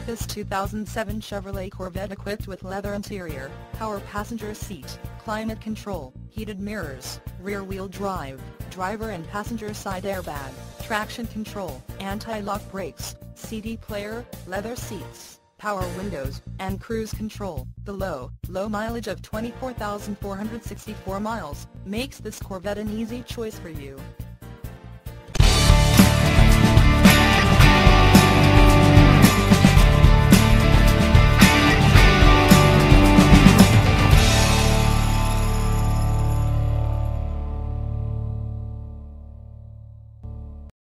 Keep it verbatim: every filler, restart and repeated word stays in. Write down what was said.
like this two thousand seven Chevrolet Corvette equipped with leather interior, power passenger seat, climate control, heated mirrors, rear-wheel drive, driver and passenger side airbag, traction control, anti-lock brakes, C D player, leather seats, power windows, and cruise control. The low, low mileage of twenty-four thousand four hundred sixty-four miles makes this Corvette an easy choice for you.